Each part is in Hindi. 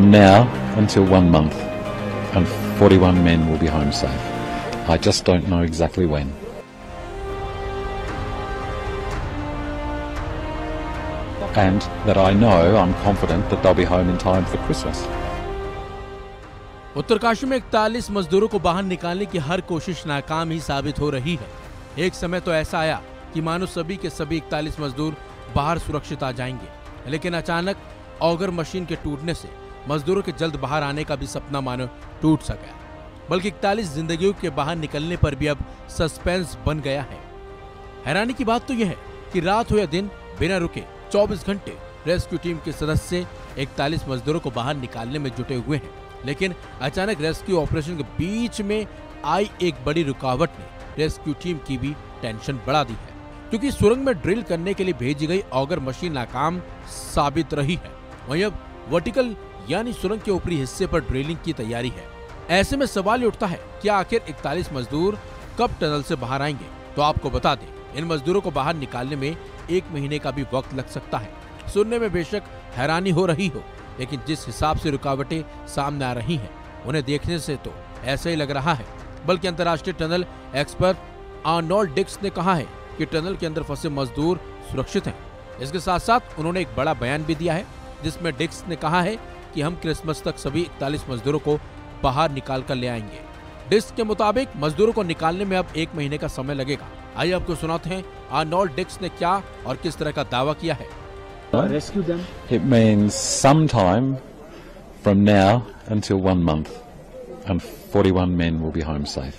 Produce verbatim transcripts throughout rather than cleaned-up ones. now until one month, and forty-one men will be home safe. I just don't know exactly when. And that I know, I'm confident that they'll be home in time for Christmas. Uttarkashi में इकतालीस मजदूरों को बाहर निकालने की हर कोशिश नाकाम ही साबित हो रही है। एक समय तो ऐसा आया कि मानो सभी के सभी इकतालीस मजदूर बाहर सुरक्षित आ जाएंगे, लेकिन अचानक ऑगर मशीन के टूटने से मजदूरों के जल्द बाहर आने का भी सपना मानो टूट सा गया। बल्कि इकतालीस जिंदगियों के बाहर निकलने पर भी अब सस्पेंस बन गया है। हैरानी की बात तो यह है कि रात हो या दिन बिना रुके चौबीस घंटे रेस्क्यू टीम के सदस्य इकतालीस मजदूरों को बाहर निकालने में जुटे हुए हैं, लेकिन अचानक रेस्क्यू ऑपरेशन के बीच में आई एक बड़ी रुकावट ने रेस्क्यू टीम की भी टेंशन बढ़ा दी है, क्योंकि सुरंग में ड्रिल करने के लिए भेजी गई ऑगर मशीन नाकाम साबित रही है। वहीं अब वर्टिकल यानी सुरंग के ऊपरी हिस्से पर ड्रिलिंग की तैयारी है। ऐसे में सवाल उठता है कि आखिर इकतालीस मजदूर कब टनल से बाहर आएंगे। तो आपको बता दें, इन मजदूरों को बाहर निकालने में एक महीने का भी वक्त लग सकता है। सुनने में बेशक हैरानी हो रही हो, लेकिन जिस हिसाब से रुकावटें सामने आ रही हैं, उन्हें देखने से तो ऐसा ही लग रहा है। बल्कि अंतर्राष्ट्रीय टनल एक्सपर्ट आर्नोल्ड डिक्स ने कहा है कि टनल के अंदर फंसे मजदूर सुरक्षित हैं। इसके साथ साथ उन्होंने एक बड़ा बयान भी दिया है, जिसमें डिक्स ने कहा है कि हम क्रिसमस तक सभी इकतालीस मजदूरों को बाहर निकाल कर ले आएंगे। डिक्स के मुताबिक मजदूरों को निकालने में अब एक महीने का समय लगेगा। आइए आपको सुनाते हैं आर्नोल्ड डिक्स ने क्या और किस तरह का दावा किया है। Rescue them. It means sometime from now until one month, and forty-one men will be home safe.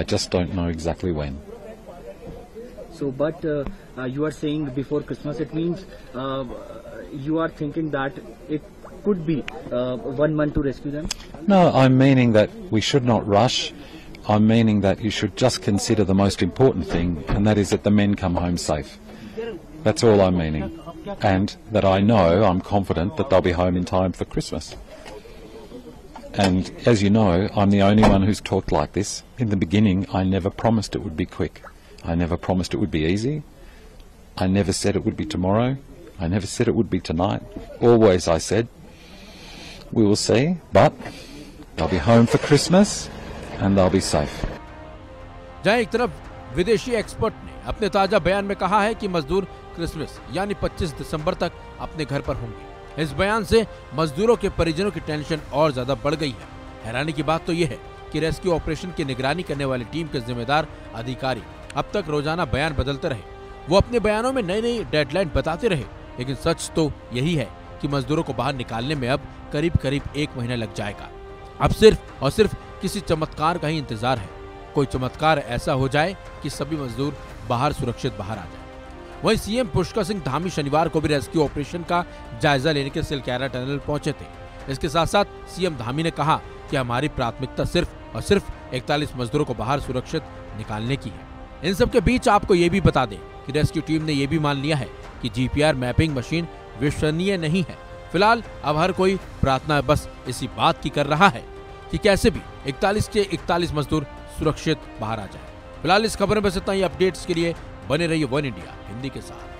I just don't know exactly when. So, but uh, uh, you are saying before Christmas. It means uh, you are thinking that it could be uh, one month to rescue them. No, I'm meaning that we should not rush. I'm meaning that you should just consider the most important thing, and that is that the men come home safe. That's all I'm meaning. And that I know, I'm confident that they'll be home in time for Christmas. And as you know, I'm the only one who's talked like this. In the beginning, I never promised it would be quick. I never promised it would be easy. I never said it would be tomorrow. I never said it would be tonight. Always I said, we will see, but they'll be home for Christmas and they'll be safe. जहाँ एक तरफ विदेशी एक्सपर्ट ने अपने ताजा बयान में कहा है कि मजदूर क्रिसमस यानी पच्चीस दिसंबर तक अपने घर पर होंगे। इस बयान से मजदूरों के परिजनों की टेंशन और ज्यादा बढ़ गई है। हैरानी की बात तो यह है कि रेस्क्यू ऑपरेशन की निगरानी करने वाली टीम के जिम्मेदार अधिकारी अब तक रोजाना बयान बदलते रहे। वो अपने बयानों में नई नई डेडलाइन बताते रहे, लेकिन सच तो यही है कि मजदूरों को बाहर निकालने में अब करीब करीब एक महीना लग जाएगा। अब सिर्फ और सिर्फ किसी चमत्कार का ही इंतजार है। कोई चमत्कार ऐसा हो जाए कि सभी मजदूर बाहर सुरक्षित बाहर आ जाए। वहीं सीएम पुष्कर सिंह धामी शनिवार को भी रेस्क्यू ऑपरेशन का जायजा लेने के सिलक्यारा टनल पहुंचे थे। इसके साथ साथ सीएम धामी ने कहा कि हमारी प्राथमिकता सिर्फ और सिर्फ इकतालीस मजदूरों को बाहर सुरक्षित निकालने की है। इन सब के बीच आपको ये भी बता दें कि रेस्क्यू टीम ने ये भी मान लिया है कि जीपीआर मैपिंग मशीन विश्वसनीय नहीं है। फिलहाल अब हर कोई प्रार्थना बस इसी बात की कर रहा है कि कैसे भी इकतालीस के इकतालीस मजदूर सुरक्षित बाहर आ जाए। फिलहाल इस खबर में बस इतना ही। अपडेट्स के लिए बने रहिए वन इंडिया हिंदी के साथ।